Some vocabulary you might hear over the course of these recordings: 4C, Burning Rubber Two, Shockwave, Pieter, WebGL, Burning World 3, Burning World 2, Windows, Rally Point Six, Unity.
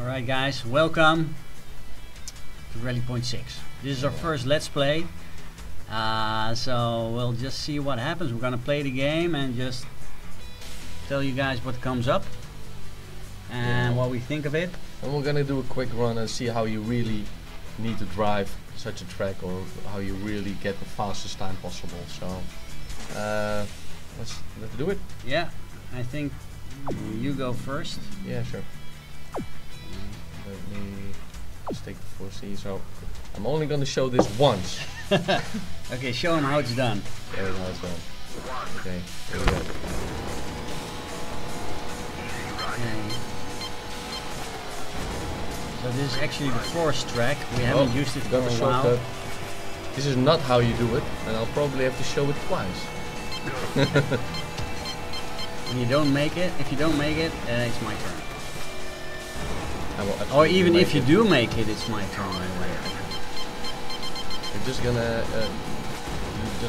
Alright guys, welcome to Rally Point 6. This is our first Let's Play, so we'll just see what happens. We're gonna play the game and just tell you guys what comes up and what we think of it. And we're gonna do a quick run and see how you really need to drive such a track, or how you really get the fastest time possible. So let's do it. Yeah, I think you go first. Yeah, sure. Let me just take the 4C. So I'm only going to show this once. Okay, show him how it's done. Yeah, how it's done. Okay, here we go. Okay. So this is actually the forest track. We haven't used it for a while. This is not how you do it, and I'll probably have to show it twice. And you don't make it. If you don't make it, it's my turn. Or even if you do make it, it's my turn. I'm just gonna, need to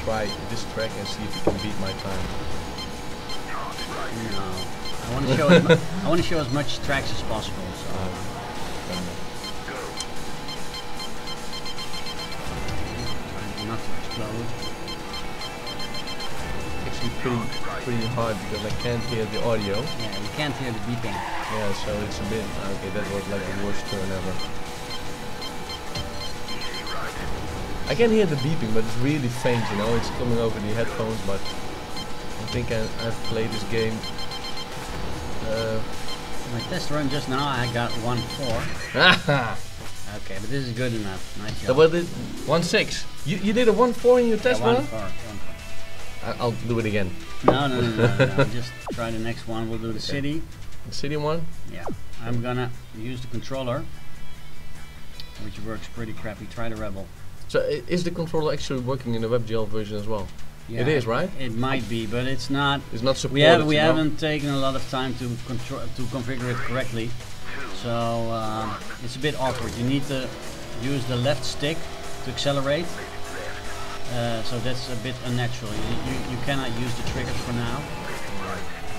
retry this track and see if you can beat my time. No, I want to show I want to show as much tracks as possible. So. Trying not to explode. Actually, pretty hard because I can't hear the audio. Yeah, you can't hear the beeping. Yeah, so it's a bit... Okay, that was like the worst turn ever. I can hear the beeping, but it's really faint, you know? It's coming over the headphones, but... I think I've played this game... My test run just now, I got 1-4. Okay, but this is good enough. Nice job. So what did... 1-6. You did a 1-4 in your test run? 1-4. I'll do it again. No. Just try the next one. We'll do the city. The city one? Yeah. I'm gonna use the controller, which works pretty crappy. Try the Rebel. So is the controller actually working in the WebGL version as well? Yeah, it is, right? It might be, but it's not. It's not supported. We haven't taken a lot of time to configure it correctly, so it's a bit awkward. You need to use the left stick to accelerate, so that's a bit unnatural. You cannot use the triggers for now,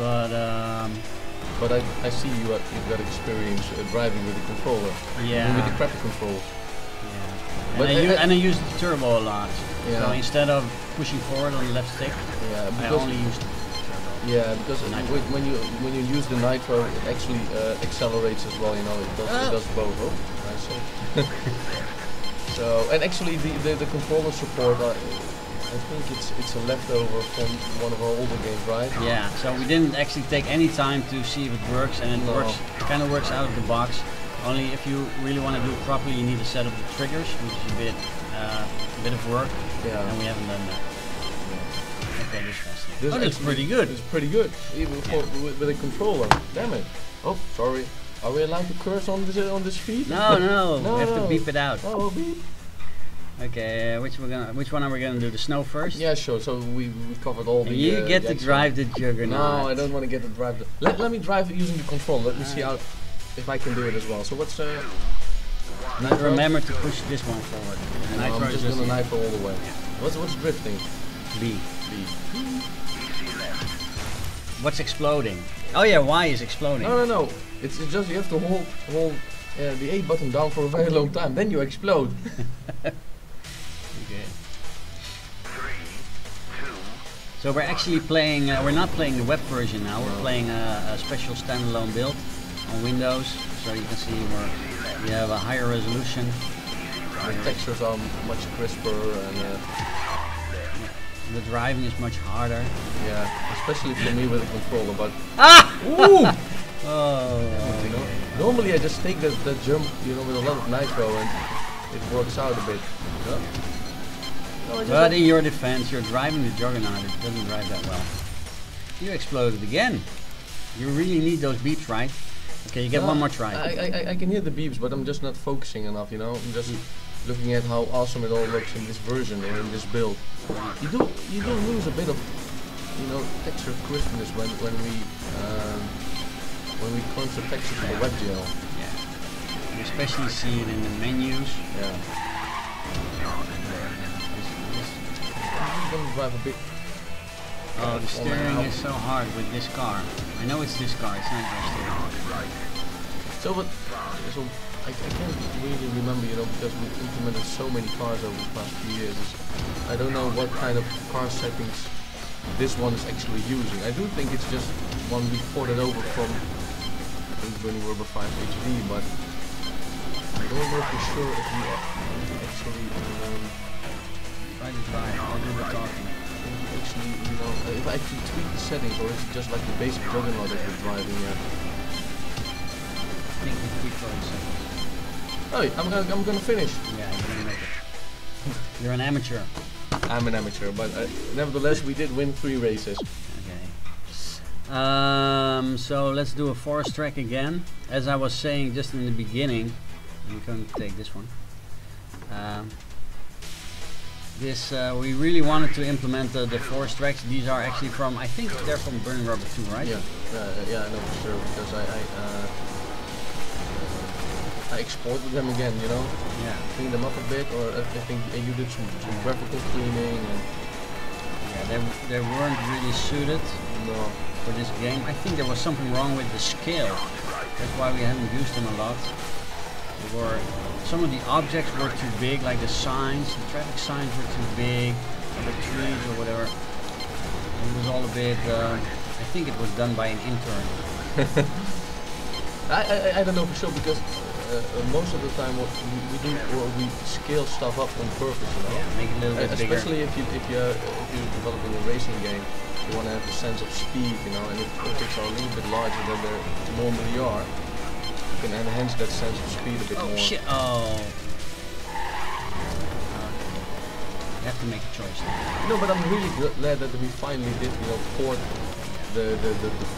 but. But I see you've got experience driving with the controller. Yeah. With the crappy controls. Yeah. But and I use the turbo a lot. Yeah. So instead of pushing forward on the left stick, I only use the turbo. Yeah, because when you use the nitro, it actually accelerates as well. You know, it does both. Oh, I see. So and actually the controller support. I think it's a leftover from one of our older games, right? Yeah, so we didn't actually take any time to see if it works, and it kind of works out of the box. Only if you really want to do it properly, you need to set up the triggers, which is a bit of work, and we haven't done that. Yeah. Okay, this looks pretty good. It's pretty good, even with a controller. Damn it. Oh, sorry. Are we allowed to curse on this feed? No. We have to beep it out. Oh, beep. Okay, which one are we gonna do? The snow first? Yeah, sure. So we covered all the. You get to drive the juggernaut. No, I don't want to get to drive the. Let me drive using the control. Let me see how if I can do it as well. So what's remember to push this one forward. No, I'm just gonna knife all the way. Yeah. What's drifting? B. What's exploding? Oh yeah, Y is exploding. No. It's just you have to hold the A button down for a very long time. Then you explode. So we're actually playing, we're not playing the web version now, we're playing a special standalone build on Windows, so you can see we have a higher resolution. The textures are much crisper and the driving is much harder. Yeah, especially for me with a controller, but... Ah! Ooh! Normally I just take the jump, you know, with a lot of nitro and it works out a bit. Yeah. But in your defense, you're driving the juggernaut. It doesn't drive that well. You exploded again. You really need those beeps, right? Okay, you get one more try. I can hear the beeps, but I'm just not focusing enough, you know? I'm just looking at how awesome it all looks in this version and in this build. You do lose a bit of, you know, texture crispness when we crunch the texture to the WebGL. Yeah. You especially see it in the menus. Yeah. Gonna drive a bit. Oh, the steering is so hard with this car. I know it's this car, it's not your steering. So, but so I can't really remember, you know, because we've implemented so many cars over the past few years. I don't know what kind of car settings this one is actually using. I do think it's just one we ported over from Burning Rubber 5 HD, but I don't know for sure if we actually you know, if I actually tweak the settings, or is it just like the basic juggernaut that we're driving at? I think we tweaked all the settings. Oh, yeah, I'm gonna finish. Yeah, you're gonna make it. You're an amateur. I'm an amateur, but nevertheless we did win 3 races. So let's do a forest track again. As I was saying just in the beginning, I'm going to take this one. We really wanted to implement the forest tracks. These are actually from, I think they're from Burning Rubber 2, right? Yeah, yeah, I know for sure, because I exported them again, you know? Yeah. Cleaned them up a bit, or I think you did some graphical cleaning. And yeah, they weren't really suited. No. For this game. I think there was something wrong with the scale. That's why we haven't used them a lot. Some of the objects were too big, like the signs, the traffic signs were too big, or the trees or whatever. It was all a bit, I think it was done by an intern. I don't know for sure, because most of the time what we do, we scale stuff up on purpose, you know? Yeah, make it a little bit bigger. Especially if you're developing a racing game. You want to have a sense of speed, you know, and if objects are a little bit larger than they normally are, you can enhance that sense of speed a bit more. Shit. Oh, you have to make a choice. No, but I'm really glad that we finally did, you know, port the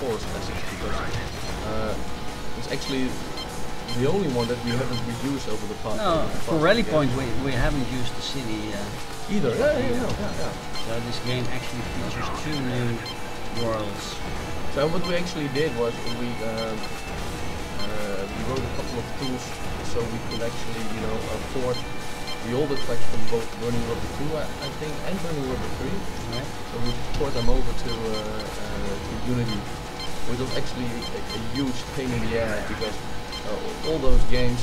forest message, because it's actually the only one that we haven't reused over the past. No, for Rally Point we haven't used the city either. Yeah. So this game actually features 2 new worlds. So what we actually did was we wrote a couple of tools so we could actually, you know, port the older tracks from both Burning Rubber 2, I think, and Burning Rubber 3. Right. So we port them over to Unity, which was actually a huge pain in the ass, because all those games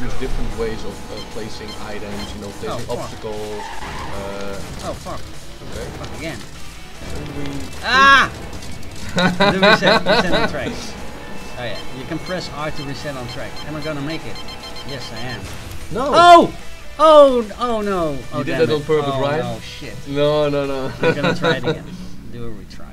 use different ways of placing items, you know, placing obstacles. Oh fuck! Okay. Fuck again. The reset on tracks. Oh yeah, you can press R to reset on track. Am I gonna make it? Yes, I am. No. Oh! Oh! Oh no! Oh, you did that on purpose, right? Oh shit! No, no, no. I'm gonna try it again. Do a retry.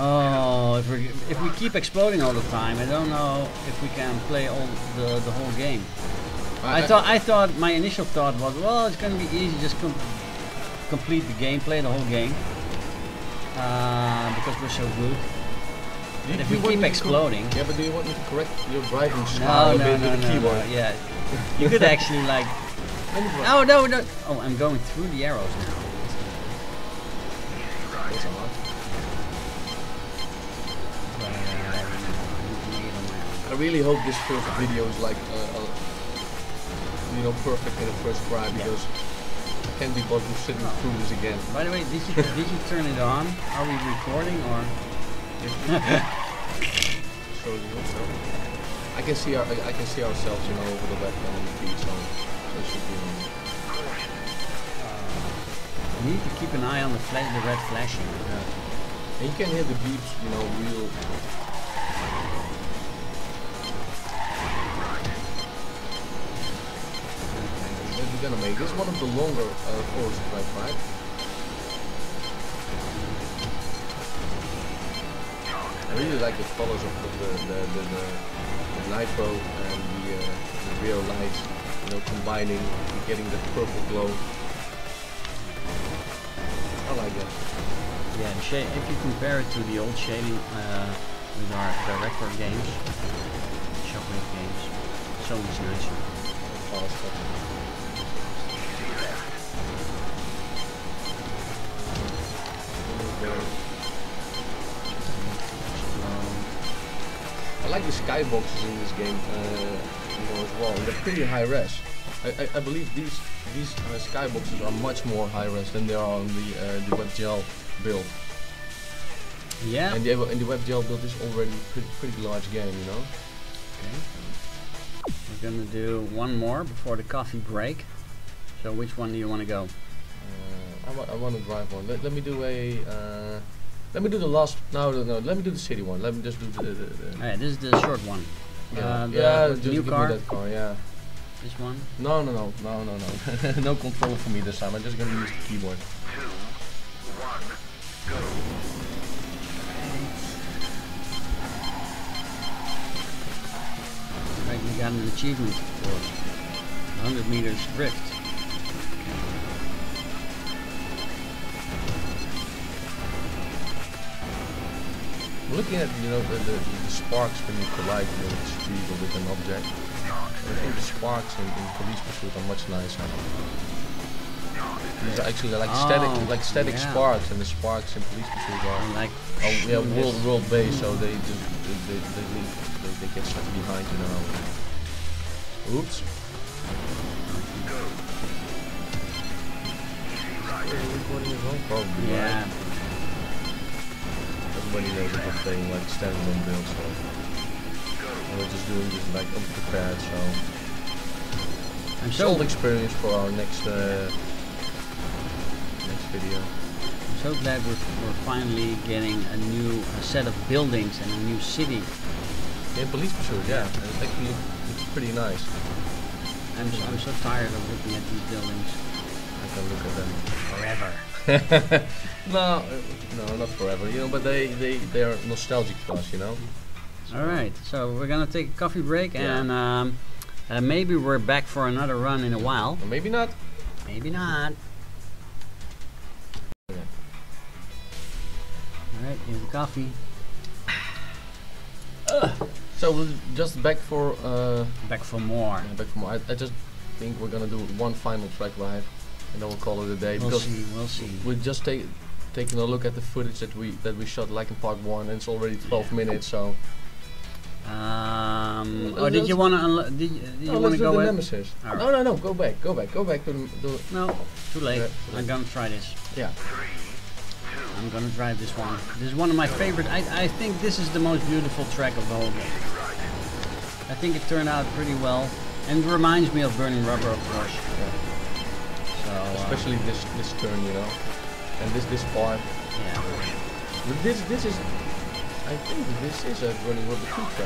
Oh, if we keep exploding all the time, I don't know if we can play all the whole game. I thought my initial thought was, well, it's gonna be easy, just complete the game, play the whole game, because we're so good. And if we keep exploding, yeah, but do you want me to correct your driving style a bit with the keyboard? No, yeah, you could actually like. Oh no, no! Oh, I'm going through the arrows now. That's a lot. I really hope this first video is like, you know, perfect in the first try, because I can't be bothered sitting through this again. By the way, did you turn it on? Are we recording or? So I can see ourselves, you know, over the background on the beach, so it should be. You need to keep an eye on the red flashing. Yeah. And you can hear the beeps, you know, real. We're gonna make this one of the longer forest track, right? I really like the colors of the nitro and the rear lights, you know, combining and getting the purple glow. I like that. Yeah, and if you compare it to the old shading with our director games, Shockwave games, so much nicer. Awesome. I like the skyboxes in this game, you know, as well. They're pretty high res. I believe these skyboxes are much more high res than they are on the WebGL build. Yeah. And the WebGL build is already pretty large game, you know. Okay. We're gonna do one more before the coffee break. So which one do you want to go? I want to drive one. Let me do a. Let me do the last. No. Let me do the city one. Let me just do the Alright, this is the short one. Yeah. Just give me that car. Yeah. This one? No. No control for me this time. I'm just gonna use the keyboard. 2, 1, go. Right, we got an achievement for 100 meters drift. Looking at the sparks when you collide with the street or with an object. I think the sparks in police pursuit are much nicer. These are actually like static sparks, and the sparks in police pursuit are world based, so they get stuck behind, you know. Oops. Probably. Yeah. Right? Everybody knows that we're playing like standing on builds. So. We're just doing this like unprepared, so I'm so old experience for our next video. I'm so glad we're finally getting a new set of buildings and a new city. Yeah, police pursuit, yeah. It's actually it's pretty nice. I'm so tired of looking at these buildings. I can look at them forever. no, not forever. You know, but they are nostalgic to us, you know. Alright, so we're gonna take a coffee break, yeah. And maybe we're back for another run in a while. Or maybe not. Maybe not. Okay. Alright, here's the coffee. So we're just back for... back for more. Yeah, back for more. I just think we're gonna do one final track ride, and then we'll call it a day. We'll see. We'll just taking a look at the footage that we shot like in part 1, and it's already 12 minutes, so... Or did you want to? Did you want to go? Nemesis. Right. No. Go back. No, too late. I'm gonna try this. Yeah. 3, 2. I'm gonna drive this one. This is one of my favorite. I think this is the most beautiful track of the whole game. I think it turned out pretty well, and it reminds me of Burning Rubber, of course. Yeah. So especially this turn, you know, and this part. Yeah. But this is. I think this is a Burning World 2 track.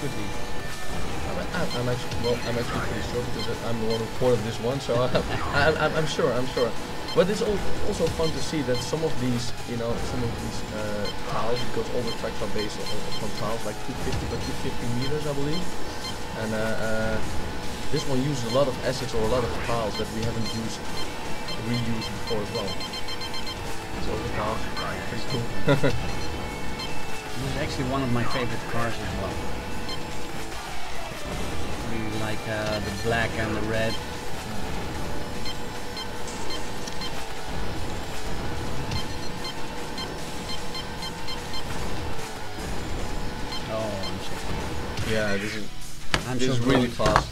Could be. I'm actually pretty sure because I'm the one who ported this one, so I'm sure. But it's also fun to see that some of these, you know, tiles, because all the tracks are based on tiles, like 250 by 250 meters, I believe. And this one uses a lot of assets or a lot of tiles that we haven't reused before as well. So the tiles are pretty cool. This is actually one of my favorite cars as well. I really like the black and the red. Oh, I'm checking. Yeah, this is really fast.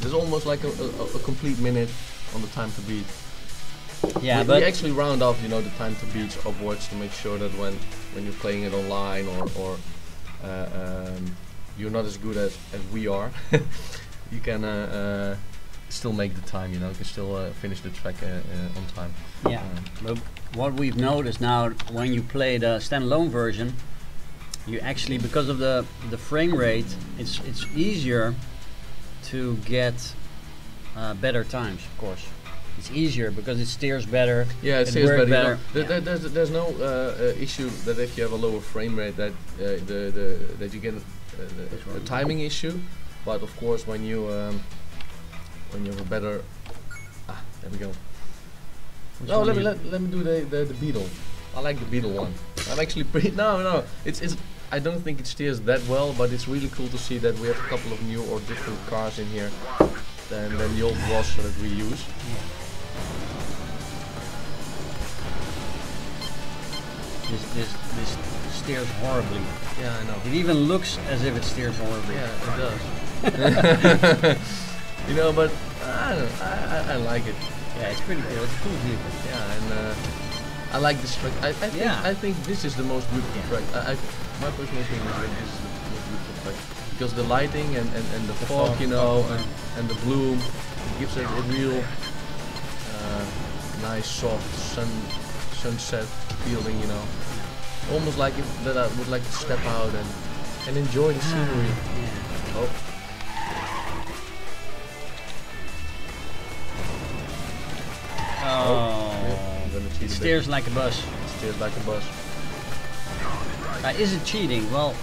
There's almost like a complete minute on the time to beat. Yeah, but we actually round off, you know, the time to beat upwards to make sure that when you're playing it online or you're not as good as we are, you can still make the time. You know, you can still finish the track on time. Yeah. But what we've noticed now, when you play the standalone version, you actually, because of the frame rate, it's easier to get better times, of course. It's easier because it steers better. Yeah, it steers better. You know, there's no issue that if you have a lower frame rate that that you get a timing issue. But of course, when you have a better there we go. Let me do the Beetle. I like the Beetle one. I'm actually pretty. No. It's. I don't think it steers that well, but it's really cool to see that we have a couple of new or different cars in here than the old Boss that we use. Yeah. This steers horribly. Yeah, I know. It even looks as if it steers horribly. Yeah, it does. You know, but I like it. Yeah, it's pretty cool. It's cool vehicle. Yeah, and I like this track. I think this is the most beautiful track. My personal opinion is that this is the most beautiful track because the lighting and the fog, you know, and the bloom, it gives it a real nice soft sunset feeling, you know. Almost like if that I would like to step out and enjoy the scenery. Oh. Oh. Yeah. It steers like a bus. It steers like a bus. Is it cheating? Well,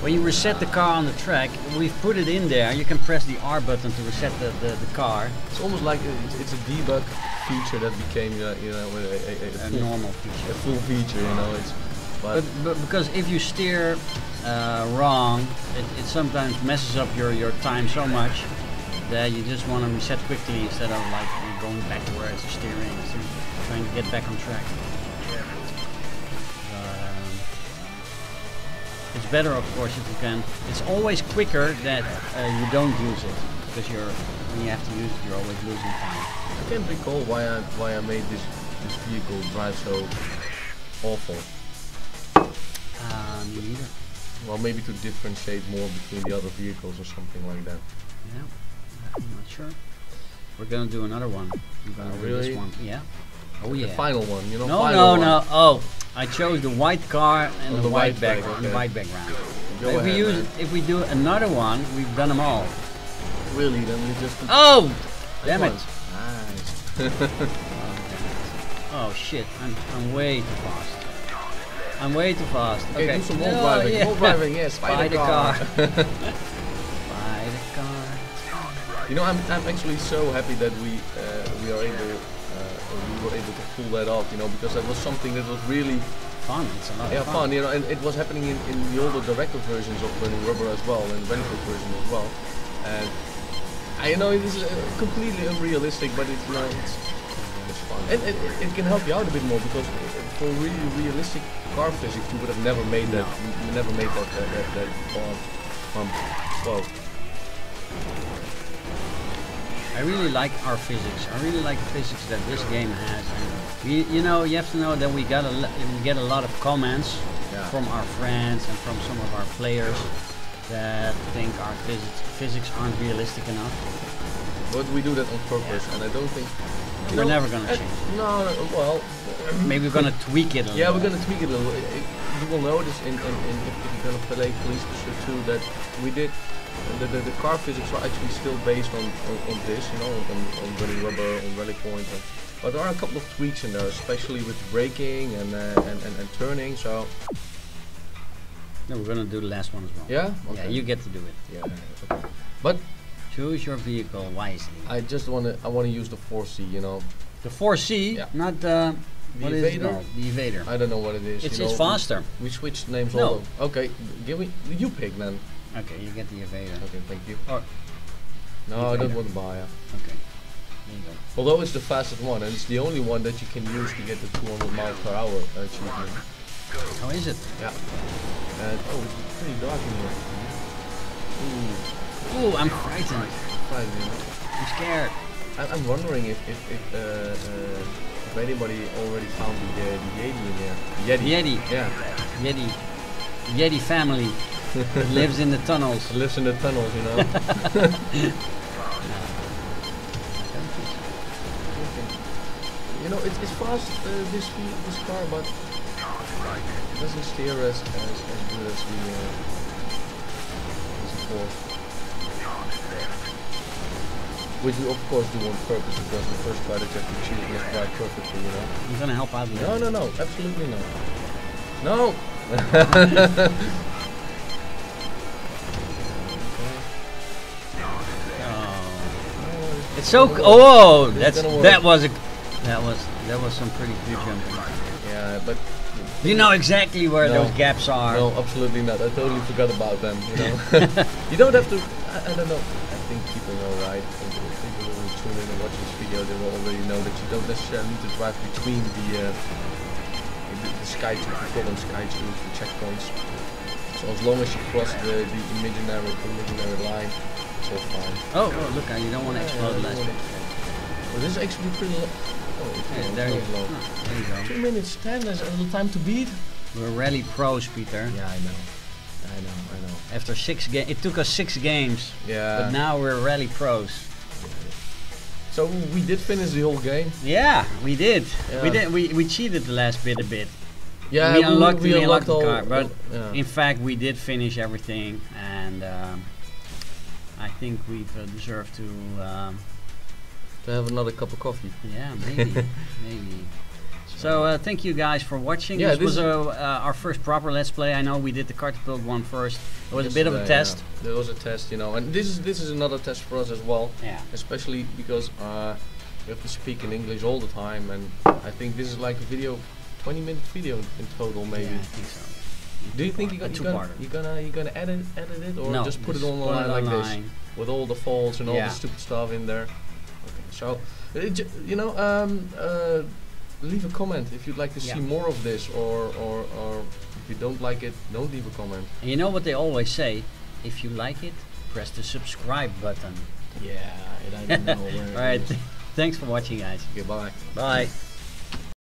when you reset the car on the track, we've put it in there. You can press the R button to reset the car. It's almost like it's a debug feature that became you know, a full feature, you know. It's but because if you steer wrong, it sometimes messes up your time so much that you just want to reset quickly instead of like going back to where it's steering, so trying to get back on track. It's better, of course, if you can. It's always quicker that you don't use it, because when you have to use it, you're always losing time. I can't recall why I made this vehicle drive so awful. Me neither. Well, maybe to differentiate more between the other vehicles or something like that. Yeah, I'm not sure. We're gonna do another one. We're gonna do this one. Yeah. Oh yeah. The final one, you know. No, final one. Oh. I chose the white car and the white background. Okay. The white background. If we do another one, we've done them all. Really? Then we just. Oh! Damn it! Nice. Oh shit! I'm way too fast. I'm way too fast. Okay. Do some more driving. Yeah. More driving, yes. By the car. By the car. You know, I'm actually so happy that we are able. We were able to pull that off, you know, because that was something that was really fun. It's a lot of fun, you know, and it was happening in the older director versions of Burning Rubber as well, and Windows version as well. And I know it is completely unrealistic, but it's like it's fun, and it can help you out a bit more because for really realistic car physics, you would have never made that, never made that bump. Whoa. I really like our physics. I really like the physics that this game has. You know, you have to know that we get a lot of comments from our friends and from some of our players that think our physics aren't realistic enough. But we do that on purpose, and I don't think we're never gonna change it. No, well, maybe we're gonna tweak it a little. Yeah, we're gonna tweak it a little. You will notice in if you're gonna play Police Officer 2 that we did. The car physics are actually still based on this, you know, on Burning Rubber, on Rally Point, but there are a couple of tweaks in there, especially with braking and turning. So no, we're gonna do the last one as well. Yeah, okay. Yeah, you get to do it. Yeah, okay. But choose your vehicle wisely. I just wanna use the 4C, you know. The 4C, yeah. Not the. What is it? No, the Evader. I don't know what it is. It's faster. We switched names all over. Okay, you pick then. Okay, you get the Evader. Okay, thank you. Oh. No, I don't want the Baja. Okay. There you go. Although it's the fastest one, and it's the only one that you can use to get the 200 miles per hour achievement. How is it? Yeah. Oh, it's pretty dark in here. Ooh. Ooh, I'm frightened. I'm scared. I'm wondering if anybody already found the Yeti in here. Yeti. Yeah. Yeti. Yeti family. It lives in the tunnels. It lives in the tunnels, you know. You know, it's fast, this car, but it doesn't steer as good as we before. Which we, of course, do on purpose, because the first car that you have to choose is quite perfectly, you know. You're going to help out with that? No, absolutely not. No! It's so that was some pretty good jumping. Yeah, but you know exactly where those gaps are. No, absolutely not. I totally forgot about them. You know, you don't have to. I don't know. I think people know, right? People who tune in and watch this video, they will already know that you don't necessarily need to drive between the sky tubes, the checkpoints. So as long as you cross the imaginary line. Oh, look, you don't want to explode the last one. Well, this is actually pretty. okay, there you go. There you go. 2 minutes, there's a little time to beat. We're rally pros, Peter. Yeah, I know. I know. After 6 games, it took us 6 games. Yeah. But now we're rally pros. So we did finish the whole game. Yeah, we did. Yeah. We cheated the last bit a bit. Yeah, we unlocked all the car, but yeah. In fact we did finish everything, and I think we've deserved to have another cup of coffee. Yeah, maybe, maybe. So thank you guys for watching. Yeah, this was our first proper Let's Play. I know we did the Cartapult one first. It was a bit of a test. Yeah. It was a test, you know, and this is another test for us as well. Yeah. Especially because we have to speak in English all the time, and I think this is like a video, 20-minute video in total, maybe. Yeah, I think so. Do you think you're gonna edit it, or no, just put it online like this with all the faults and all the stupid stuff in there? Okay, so you know, leave a comment if you'd like to see more of this, or if you don't like it, don't leave a comment. And you know what they always say: if you like it, press the subscribe button. Yeah, I don't know where. All right, thanks for watching, guys. Goodbye. Bye.